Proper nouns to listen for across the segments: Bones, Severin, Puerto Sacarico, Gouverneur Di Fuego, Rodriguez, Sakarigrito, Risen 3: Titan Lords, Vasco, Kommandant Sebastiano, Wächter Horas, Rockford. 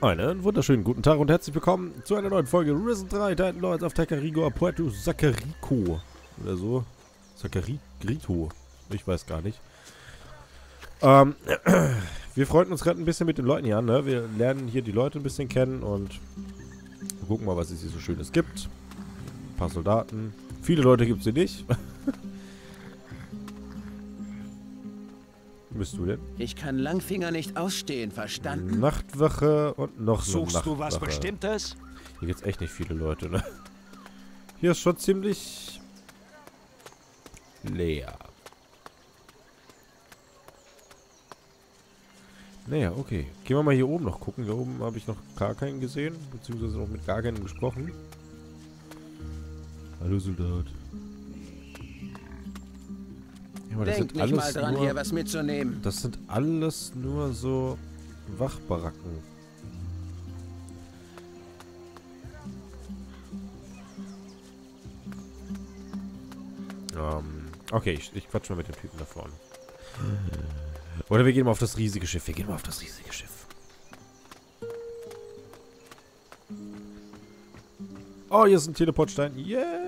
Einen wunderschönen guten Tag und herzlich willkommen zu einer neuen Folge Risen 3: Titan Lords auf Sakarigrito, Puerto Sacarico oder so. Sakarigrito. Ich weiß gar nicht. Wir freuen uns gerade ein bisschen mit den Leuten hier an, ne? Wir lernen hier die Leute ein bisschen kennen und gucken mal, was es hier so Schönes gibt. Ein paar Soldaten. Viele Leute gibt es hier nicht. Bist du denn? Ich kann Langfinger nicht ausstehen, verstanden? Nachtwache und noch so Nachtwache. Suchst du was Bestimmtes? Hier gibt's echt nicht viele Leute, ne? Hier ist schon ziemlich leer. Naja, okay. Gehen wir mal hier oben noch gucken. Hier oben habe ich noch gar keinen gesehen, beziehungsweise noch mit gar keinem gesprochen. Hallo Soldat. Denk nicht mal dran, hier was mitzunehmen. Das sind alles nur so Wachbaracken. Okay, ich quatsch mal mit dem Typen da vorne. Oder wir gehen mal auf das riesige Schiff. Wir gehen mal auf das riesige Schiff. Oh, hier ist ein Teleportstein. Yeah!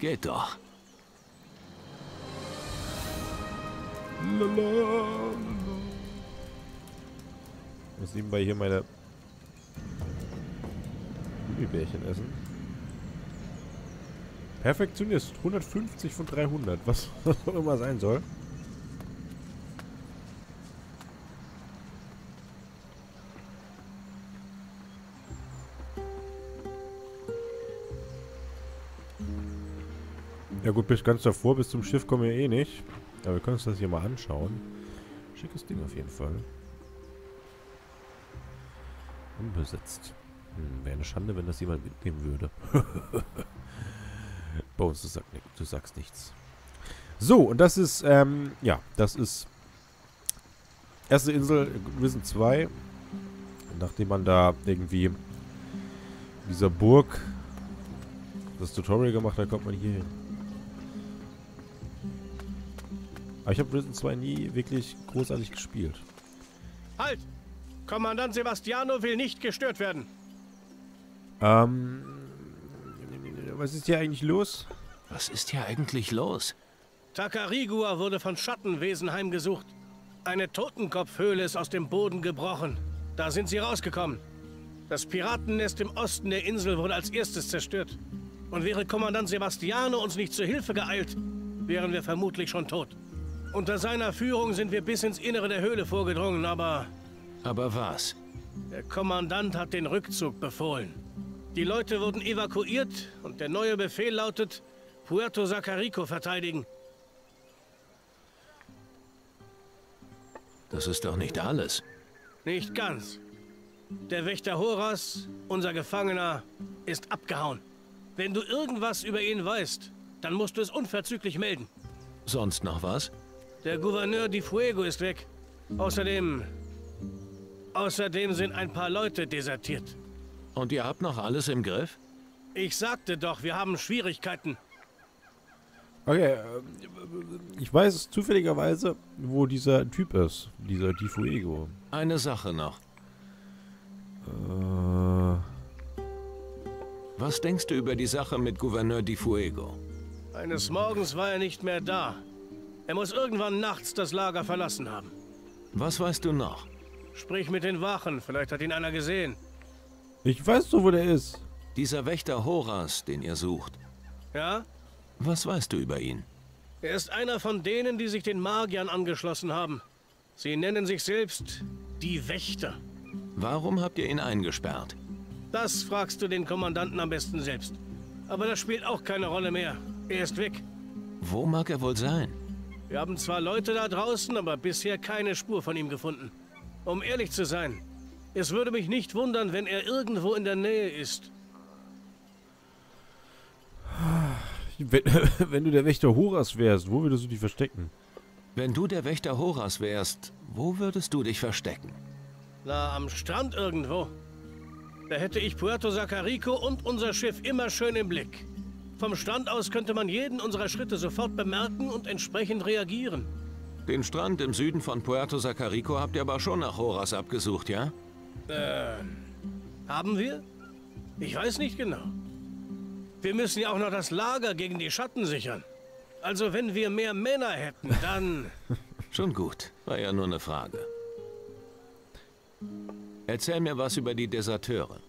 Geht doch. Ich muss nebenbei hier meine Gummibärchen essen. Perfektionist. 150 von 300. Was auch immer sein soll. Ja gut, bis ganz davor, bis zum Schiff kommen wir eh nicht. Aber wir können uns das hier mal anschauen. Schickes Ding auf jeden Fall. Unbesetzt. Wäre eine Schande, wenn das jemand mitnehmen würde. Bones, du sagst nichts. So, und das ist, ja, das ist erste Insel, Risen 2. Nachdem man da irgendwie in dieser Burg das Tutorial gemacht hat, kommt man hier hin. Aber ich habe Risen 2 nie wirklich großartig gespielt. Halt! Kommandant Sebastiano will nicht gestört werden. Was ist hier eigentlich los? Sakarigua wurde von Schattenwesen heimgesucht. Eine Totenkopfhöhle ist aus dem Boden gebrochen. Da sind sie rausgekommen. Das Piratennest im Osten der Insel wurde als erstes zerstört. Und wäre Kommandant Sebastiano uns nicht zur Hilfe geeilt, wären wir vermutlich schon tot. Unter seiner Führung sind wir bis ins Innere der Höhle vorgedrungen, aber... Aber was? Der Kommandant hat den Rückzug befohlen. Die Leute wurden evakuiert und der neue Befehl lautet, Puerto Sacarico verteidigen. Das ist doch nicht alles. Nicht ganz. Der Wächter Horas, unser Gefangener, ist abgehauen. Wenn du irgendwas über ihn weißt, dann musst du es unverzüglich melden. Sonst noch was? Der Gouverneur Di Fuego ist weg. Außerdem sind ein paar Leute desertiert. Und ihr habt noch alles im Griff? Ich sagte doch, wir haben Schwierigkeiten. Okay, ich weiß zufälligerweise, wo dieser Typ ist. Dieser Di Fuego. Eine Sache noch. Was denkst du über die Sache mit Gouverneur Di Fuego? Eines Morgens war er nicht mehr da. Er muss irgendwann nachts das Lager verlassen haben. Was weißt du noch? Sprich mit den Wachen, vielleicht hat ihn einer gesehen. Ich weiß doch, wo der ist. Dieser Wächter Horas, den ihr sucht. Ja? Was weißt du über ihn? Er ist einer von denen, die sich den Magiern angeschlossen haben. Sie nennen sich selbst die Wächter. Warum habt ihr ihn eingesperrt? Das fragst du den Kommandanten am besten selbst. Aber das spielt auch keine Rolle mehr. Er ist weg. Wo mag er wohl sein? Wir haben zwar Leute da draußen, aber bisher keine Spur von ihm gefunden. Um ehrlich zu sein, es würde mich nicht wundern, wenn er irgendwo in der Nähe ist. Wenn du der Wächter Horas wärst, wo würdest du dich verstecken? Wenn du der Wächter Horas wärst, wo würdest du dich verstecken? Na, am Strand irgendwo. Da hätte ich Puerto Sacarico und unser Schiff immer schön im Blick. Vom Strand aus könnte man jeden unserer Schritte sofort bemerken und entsprechend reagieren. Den Strand im Süden von Puerto Sacarico habt ihr aber schon nach Horas abgesucht, ja? Haben wir? Ich weiß nicht genau. Wir müssen ja auch noch das Lager gegen die Schatten sichern. Also wenn wir mehr Männer hätten, dann... Schon gut. War ja nur eine Frage. Erzähl mir was über die Deserteure.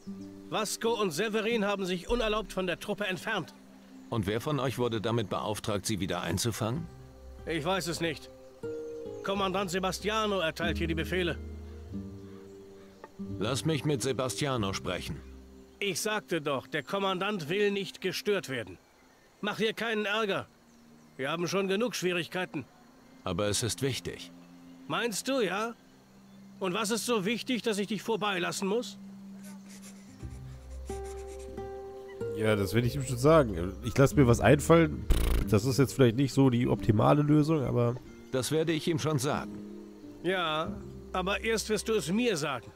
Vasco und Severin haben sich unerlaubt von der Truppe entfernt. Und wer von euch wurde damit beauftragt, sie wieder einzufangen? Ich weiß es nicht. Kommandant Sebastiano erteilt hier die Befehle. Lass mich mit Sebastiano sprechen. Ich sagte doch, der Kommandant will nicht gestört werden. Mach dir keinen Ärger. Wir haben schon genug Schwierigkeiten. Aber es ist wichtig. Meinst du, ja? Und was ist so wichtig, dass ich dich vorbeilassen muss? Ja, das will ich ihm schon sagen. Ich lasse mir was einfallen. Das ist jetzt vielleicht nicht so die optimale Lösung, aber... Das werde ich ihm schon sagen. Ja, aber erst wirst du es mir sagen.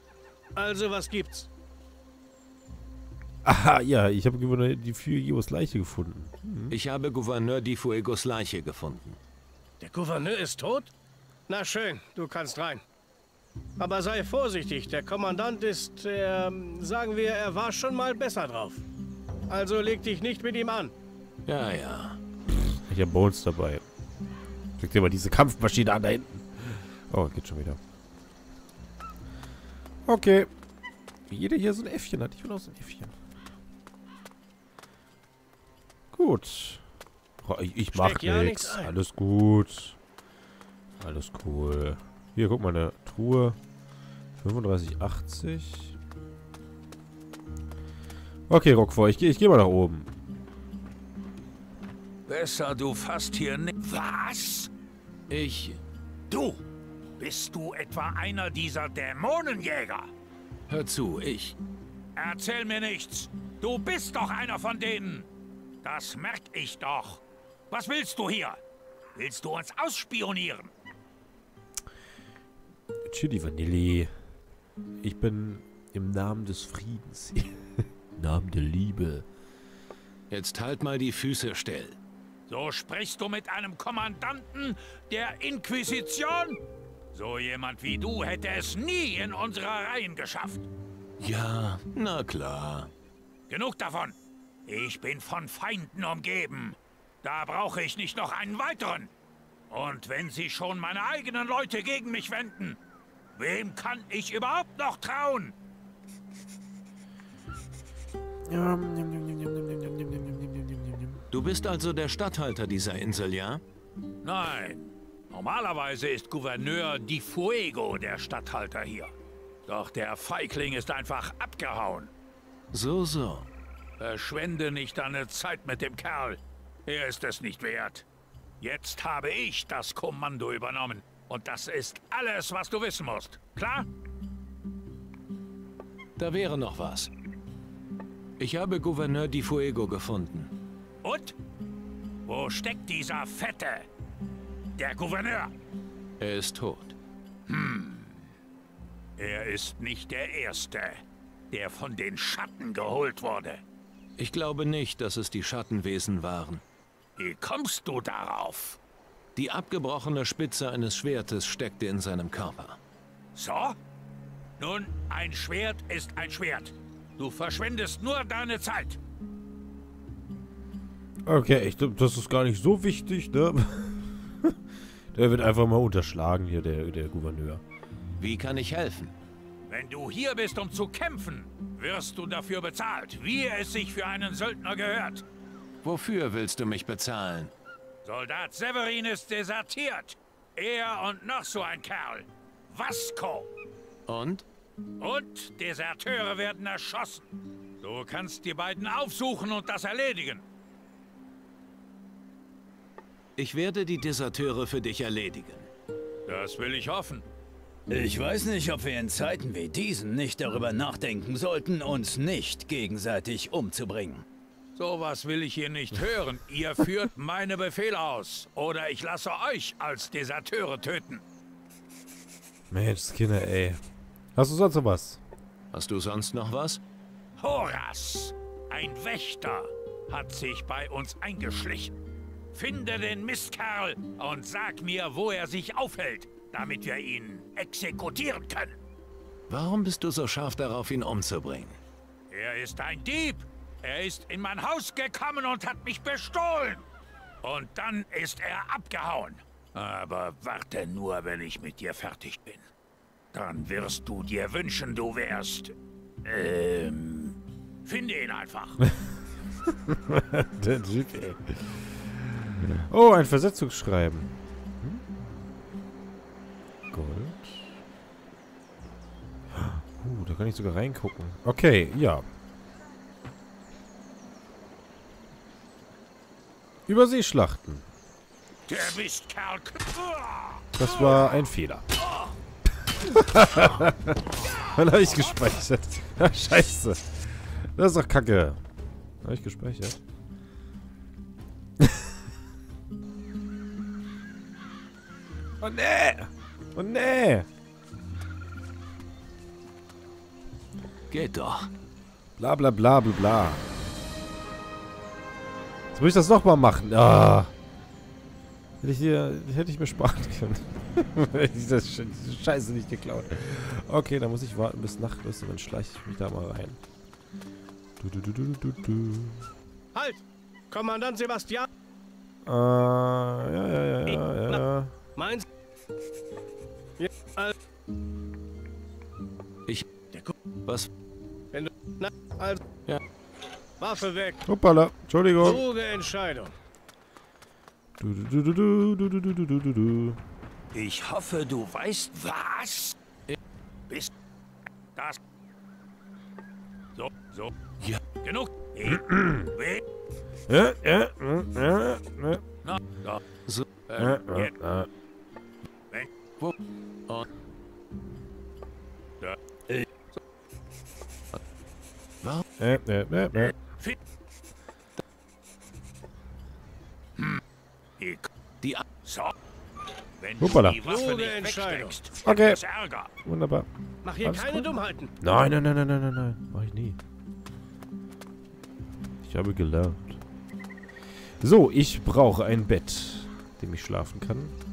Also, was gibt's? Aha, ja, ich habe Gouverneur Di Fuegos Leiche gefunden. Mhm. Ich habe Gouverneur Di Fuegos Leiche gefunden. Der Gouverneur ist tot? Na schön, du kannst rein. Aber sei vorsichtig, der Kommandant ist, sagen wir, er war schon mal besser drauf. Also leg dich nicht mit ihm an. Ja, ja. Ich habe Bones dabei. Leg dir mal diese Kampfmaschine an da hinten. Oh, geht schon wieder. Okay. Jeder hier so ein Äffchen hat. Ich will auch so ein Äffchen. Gut. Ich mach nichts. Alles gut. Alles cool. Hier, guck mal, eine Truhe. 35,80. Okay, Rockford, ich geh mal nach oben. Besser, du fasst hier nicht. Was? Ich. Du! Bist du etwa einer dieser Dämonenjäger? Hör zu, ich. Erzähl mir nichts. Du bist doch einer von denen. Das merk ich doch. Was willst du hier? Willst du uns ausspionieren? Chili Vanilli. Ich bin im Namen des Friedens. Im Namen der Liebe. Jetzt halt mal die Füße still. So sprichst du mit einem Kommandanten der Inquisition? So jemand wie du hätte es nie in unsere Reihen geschafft. Ja, na klar. Genug davon. Ich bin von Feinden umgeben. Da brauche ich nicht noch einen weiteren. Und wenn sie schon meine eigenen Leute gegen mich wenden, wem kann ich überhaupt noch trauen? Du bist also der Statthalter dieser Insel, ja? Nein. Normalerweise ist Gouverneur Di Fuego der Statthalter hier. Doch der Feigling ist einfach abgehauen. So, so. Verschwende nicht deine Zeit mit dem Kerl. Er ist es nicht wert. Jetzt habe ich das Kommando übernommen. Und das ist alles, was du wissen musst. Klar? Da wäre noch was. Ich habe Gouverneur Di Fuego gefunden. Und? Wo steckt dieser Fette? Der Gouverneur! Er ist tot. Hm. Er ist nicht der Erste, der von den Schatten geholt wurde. Ich glaube nicht, dass es die Schattenwesen waren. Wie kommst du darauf? Die abgebrochene Spitze eines Schwertes steckte in seinem Körper. So? Nun, ein Schwert ist ein Schwert. Du verschwendest nur deine Zeit. Okay, ich glaube, das ist gar nicht so wichtig, ne? Der wird einfach mal unterschlagen hier, der Gouverneur. Wie kann ich helfen? Wenn du hier bist, um zu kämpfen, wirst du dafür bezahlt, wie es sich für einen Söldner gehört. Wofür willst du mich bezahlen? Soldat Severin ist desertiert. Er und noch so ein Kerl. Vasco. Und? Und Deserteure werden erschossen. Du kannst die beiden aufsuchen und das erledigen. Ich werde die Deserteure für dich erledigen. Das will ich hoffen. Ich weiß nicht, ob wir in Zeiten wie diesen nicht darüber nachdenken sollten, uns nicht gegenseitig umzubringen. Sowas will ich hier nicht hören. Ihr führt meine Befehle aus. Oder ich lasse euch als Deserteure töten. Mensch, Kinder, ey. Hast du sonst noch was? Hast du sonst noch was? Horas, ein Wächter, hat sich bei uns eingeschlichen. Finde den Mistkerl und sag mir, wo er sich aufhält, damit wir ihn exekutieren können. Warum bist du so scharf darauf, ihn umzubringen? Er ist ein Dieb. Er ist in mein Haus gekommen und hat mich bestohlen. Und dann ist er abgehauen. Aber warte nur, wenn ich mit dir fertig bin. Dann wirst du dir wünschen, du wärst... Finde ihn einfach. Der Typ, ey. Oh, ein Versetzungsschreiben. Gold. Da kann ich sogar reingucken. Okay, ja. Überseeschlachten. Das war ein Fehler. Wann habe ich gespeichert? Scheiße. Das ist doch kacke. Habe ich gespeichert? Oh nee! Oh nee! Geht doch. Bla bla bla bla bla. Jetzt muss ich das nochmal machen. Ah. Hätte ich mir sparen können. Hätte ich das Scheiße nicht geklaut. Okay, dann muss ich warten bis Nacht ist und dann schleiche ich mich da mal rein. Halt! Kommandant Sebastiano! Ja. Meins. Was? Wenn du... Na, also... Ja. Waffe weg. Hoppala. Entschuldigung. Kluge Entscheidung. Ich hoffe, du weißt was. Bist das. So. Ja. Genug. Wenn du die Waffe nicht wegsteckst, okay. Wunderbar. Mach hier keine Dummheiten. Nein. Mach ich nie. Ich habe gelernt. So, ich brauche ein Bett, in dem ich schlafen kann. Und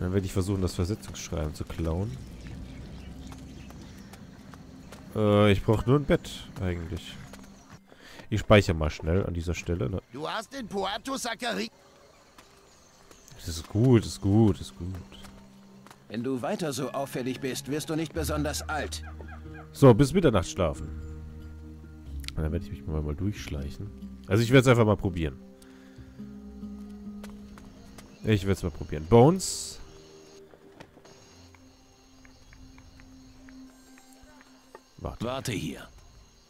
dann werde ich versuchen, das Versetzungsschreiben zu klauen. Ich brauche nur ein Bett, eigentlich. Ich speichere mal schnell an dieser Stelle, ne? Du hast in Puerto Sacarico. Das ist gut, ist gut, ist gut. Wenn du weiter so auffällig bist, wirst du nicht besonders alt. So, bis Mitternacht schlafen. Und dann werde ich mich mal durchschleichen. Also ich werde es einfach mal probieren. Ich werde es mal probieren. Bones. Warte hier.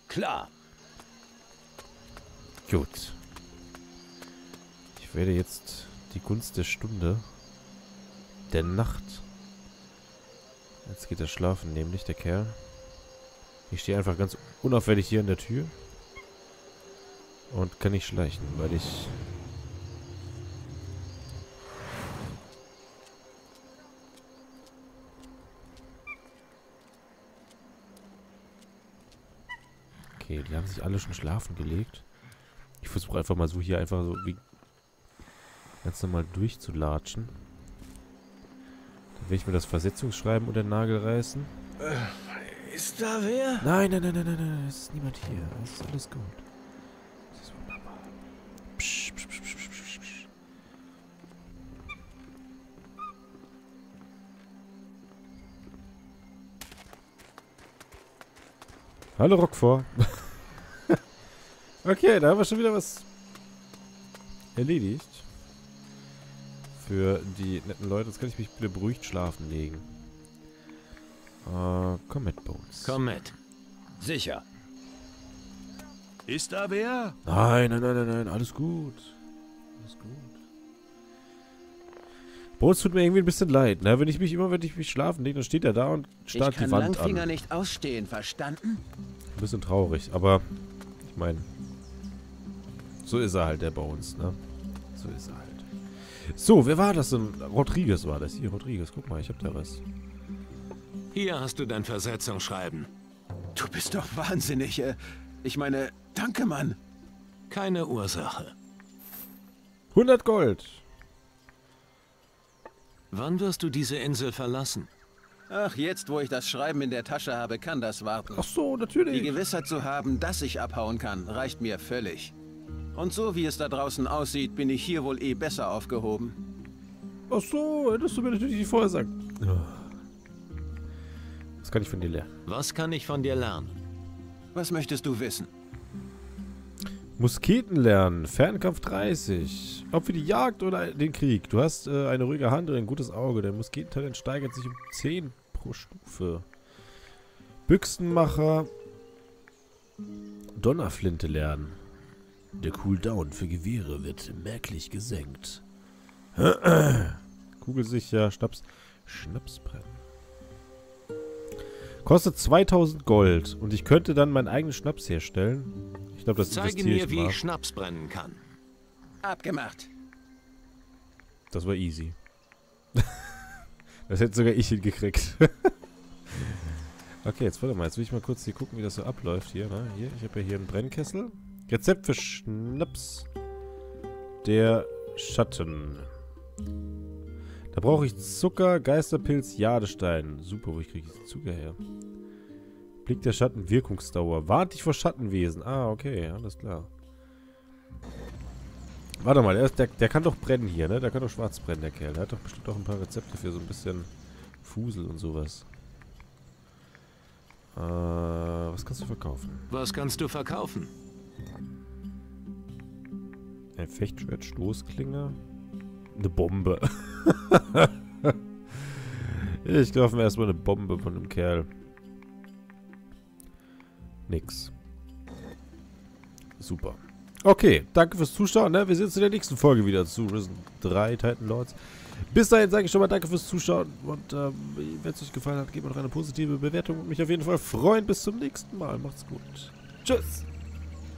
Klar. Gut. Ich werde jetzt die Gunst der Stunde, der Nacht. Jetzt geht er schlafen, nämlich der Kerl. Ich stehe einfach ganz unauffällig hier in der Tür und kann nicht schleichen, weil ich... Okay, die haben sich alle schon schlafen gelegt. Ich versuche einfach mal so hier einfach so wie ganz normal durchzulatschen. Dann will ich mir das Versetzungsschreiben unter den Nagel reißen. Ist da wer? Nein, es ist niemand hier. Es ist alles gut. Es ist wunderbar. Psch. Hallo Rockford. Okay, da haben wir schon wieder was erledigt. Für die netten Leute. Jetzt kann ich mich bitte beruhigt schlafen legen. Komm mit, Bones. Komm mit. Sicher. Ist da wer? Nein. Alles gut. Alles gut. Bones tut mir irgendwie ein bisschen leid. Ne? Wenn ich mich schlafen lege, dann steht er da und starrt die Wand an. Ich kann Langfinger nicht ausstehen, verstanden? Ein bisschen traurig, aber... Ich meine, so ist er halt, der Bones, ne? So ist er halt. So, wer war das denn? Rodriguez war das. Hier, Rodriguez, guck mal, ich hab da was. Hier hast du dein Versetzungsschreiben. Du bist doch wahnsinnig. Ich meine, danke, Mann. Keine Ursache. 100 Gold. Wann wirst du diese Insel verlassen? Ach, jetzt, wo ich das Schreiben in der Tasche habe, kann das warten. Ach so, natürlich. Die Gewissheit zu haben, dass ich abhauen kann, reicht mir völlig. Und so wie es da draußen aussieht, bin ich hier wohl eh besser aufgehoben. Ach so, hättest du mir natürlich nicht vorher gesagt. Was kann ich von dir lernen? Was kann ich von dir lernen? Was möchtest du wissen? Musketen lernen, Fernkampf 30. Ob für die Jagd oder den Krieg. Du hast eine ruhige Hand und ein gutes Auge. Der Musketentalent steigert sich um 10 pro Stufe. Büchsenmacher. Donnerflinte lernen. Der Cooldown für Gewehre wird merklich gesenkt. Kugelsicher, Schnapsbrennen. Kostet 2000 Gold und ich könnte dann meinen eigenen Schnaps herstellen. Ich glaube, das investiere ich mal. Zeige mir, wie ich Schnaps brennen kann. Abgemacht. Das war easy. Das hätte sogar ich hingekriegt. Okay, jetzt warte mal. Jetzt will ich mal kurz hier gucken, wie das so abläuft hier. Ne? Hier, ich habe ja hier einen Brennkessel. Rezept für Schnaps. Der Schatten. Da brauche ich Zucker, Geisterpilz, Jadestein. Super, wo kriege ich den Zucker her? Blick der Schatten, Wirkungsdauer. Warnt dich vor Schattenwesen. Ah, okay, alles klar. Warte mal, der kann doch brennen hier, ne? Der kann doch schwarz brennen, der Kerl. Der hat doch bestimmt auch ein paar Rezepte für so ein bisschen Fusel und sowas. Was kannst du verkaufen? Was kannst du verkaufen? Ein Fechtschwert, Stoßklinge. Eine Bombe. Ich kaufe mir erstmal eine Bombe von dem Kerl. Nix. Super. Okay, danke fürs Zuschauen. Ne? Wir sehen uns in der nächsten Folge wieder zu Risen 3 Titan Lords. Bis dahin sage ich schon mal danke fürs Zuschauen. Und wenn es euch gefallen hat, gebt mir noch eine positive Bewertung und mich auf jeden Fall freuen. Bis zum nächsten Mal. Macht's gut. Tschüss.